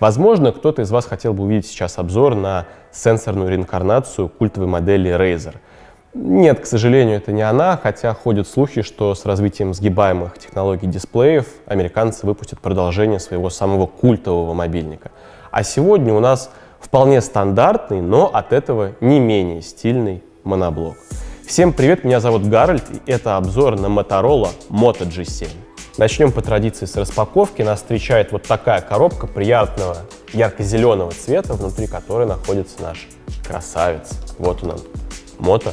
Возможно, кто-то из вас хотел бы увидеть сейчас обзор на сенсорную реинкарнацию культовой модели Razer. Нет, к сожалению, это не она, хотя ходят слухи, что с развитием сгибаемых технологий дисплеев американцы выпустят продолжение своего самого культового мобильника. А сегодня у нас вполне стандартный, но от этого не менее стильный моноблок. Всем привет, меня зовут Гарольд, и это обзор на Motorola Moto G7. Начнем по традиции с распаковки. Нас встречает вот такая коробка приятного ярко-зеленого цвета, внутри которой находится наш красавец. Вот он, Moto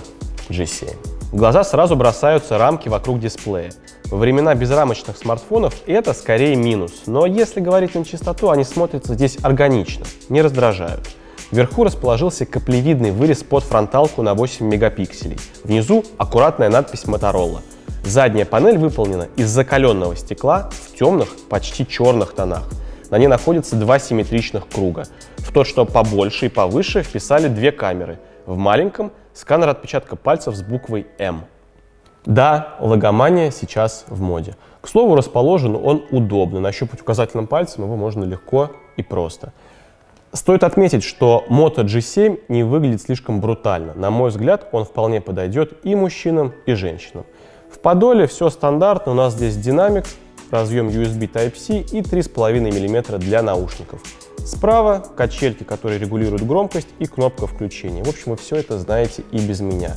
G7. В глаза сразу бросаются рамки вокруг дисплея. Во времена безрамочных смартфонов это скорее минус, но если говорить на чистоту, они смотрятся здесь органично, не раздражают. Вверху расположился каплевидный вырез под фронталку на 8 мегапикселей. Внизу аккуратная надпись Motorola. Задняя панель выполнена из закаленного стекла в темных, почти черных тонах. На ней находятся два симметричных круга. В тот, что побольше и повыше, вписали две камеры. В маленьком — сканер отпечатка пальцев с буквой «М». Да, логомания сейчас в моде. К слову, расположен он удобно. Нащупать указательным пальцем его можно легко и просто. Стоит отметить, что Moto G7 не выглядит слишком брутально. На мой взгляд, он вполне подойдет и мужчинам, и женщинам. В подоле все стандартно. У нас здесь динамик, разъем USB Type-C и 3,5 мм для наушников. Справа качельки, которые регулируют громкость, и кнопка включения. В общем, вы все это знаете и без меня.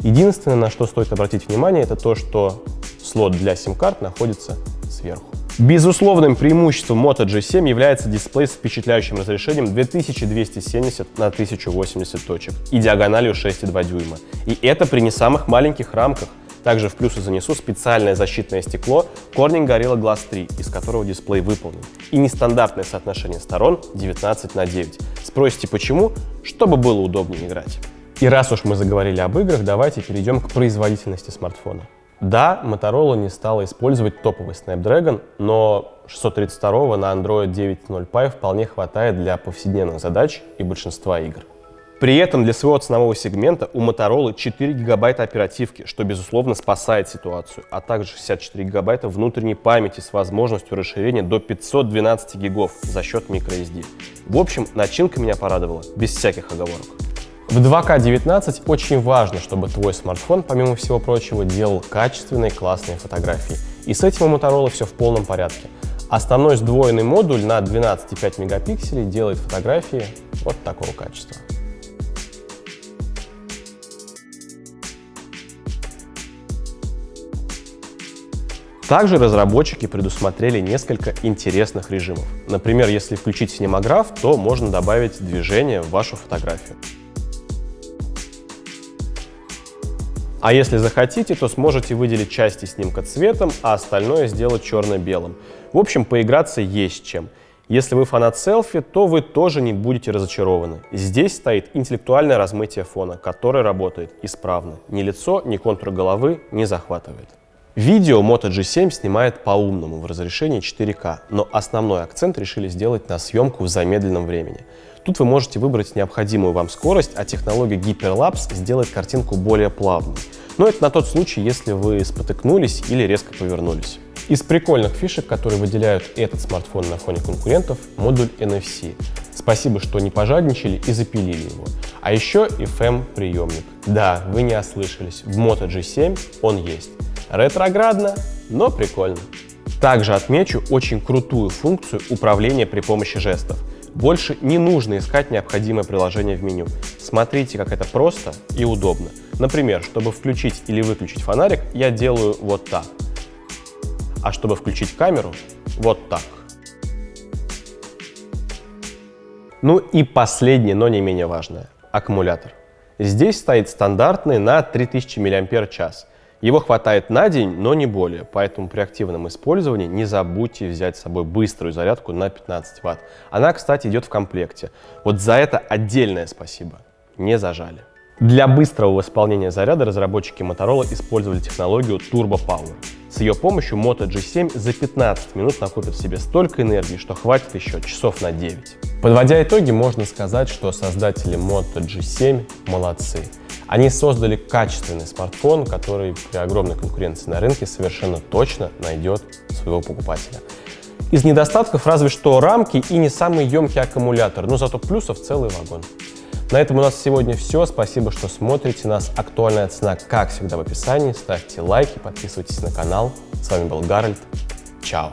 Единственное, на что стоит обратить внимание, это то, что слот для сим-карт находится сверху. Безусловным преимуществом Moto G7 является дисплей с впечатляющим разрешением 2270 на 1080 точек и диагональю 6,2 дюйма. И это при не самых маленьких рамках. Также в плюсы занесу специальное защитное стекло Corning Gorilla Glass 3, из которого дисплей выполнен. И нестандартное соотношение сторон 19 на 9. Спросите почему? Чтобы было удобнее играть. И раз уж мы заговорили об играх, давайте перейдем к производительности смартфона. Да, Motorola не стала использовать топовый Snapdragon, но 632 на Android 9.0 Pie вполне хватает для повседневных задач и большинства игр. При этом для своего ценового сегмента у Motorola 4 гигабайта оперативки, что, безусловно, спасает ситуацию, а также 64 гигабайта внутренней памяти с возможностью расширения до 512 гигов за счет microSD. В общем, начинка меня порадовала, без всяких оговорок. В 2К19 очень важно, чтобы твой смартфон, помимо всего прочего, делал качественные классные фотографии. И с этим у Motorola все в полном порядке. Основной сдвоенный модуль на 12,5 мегапикселей делает фотографии вот такого качества. Также разработчики предусмотрели несколько интересных режимов. Например, если включить синемограф, то можно добавить движение в вашу фотографию. А если захотите, то сможете выделить части снимка цветом, а остальное сделать черно-белым. В общем, поиграться есть чем. Если вы фанат селфи, то вы тоже не будете разочарованы. Здесь стоит интеллектуальное размытие фона, которое работает исправно. Ни лицо, ни контур головы не захватывает. Видео Moto G7 снимает по-умному в разрешении 4К, но основной акцент решили сделать на съемку в замедленном времени. Тут вы можете выбрать необходимую вам скорость, а технология Hyperlapse сделает картинку более плавной. Но это на тот случай, если вы спотыкнулись или резко повернулись. Из прикольных фишек, которые выделяют этот смартфон на фоне конкурентов, модуль NFC. Спасибо, что не пожадничали и запилили его. А еще FM-приемник. Да, вы не ослышались, в Moto G7 он есть. Ретроградно, но прикольно. Также отмечу очень крутую функцию управления при помощи жестов. Больше не нужно искать необходимое приложение в меню. Смотрите, как это просто и удобно. Например, чтобы включить или выключить фонарик, я делаю вот так. А чтобы включить камеру, вот так. Ну и последнее, но не менее важное – аккумулятор. Здесь стоит стандартный на 3000 мАч. Его хватает на день, но не более, поэтому при активном использовании не забудьте взять с собой быструю зарядку на 15 Вт. Она, кстати, идет в комплекте. Вот за это отдельное спасибо. Не зажали. Для быстрого восполнения заряда разработчики Motorola использовали технологию Turbo Power. С ее помощью Moto G7 за 15 минут накопит в себе столько энергии, что хватит еще часов на 9. Подводя итоги, можно сказать, что создатели Moto G7 молодцы. Они создали качественный смартфон, который при огромной конкуренции на рынке совершенно точно найдет своего покупателя. Из недостатков разве что рамки и не самый емкий аккумулятор, но зато плюсов целый вагон. На этом у нас сегодня все. Спасибо, что смотрите нас. Актуальная цена, как всегда, в описании. Ставьте лайки, подписывайтесь на канал. С вами был Гарольд. Чао.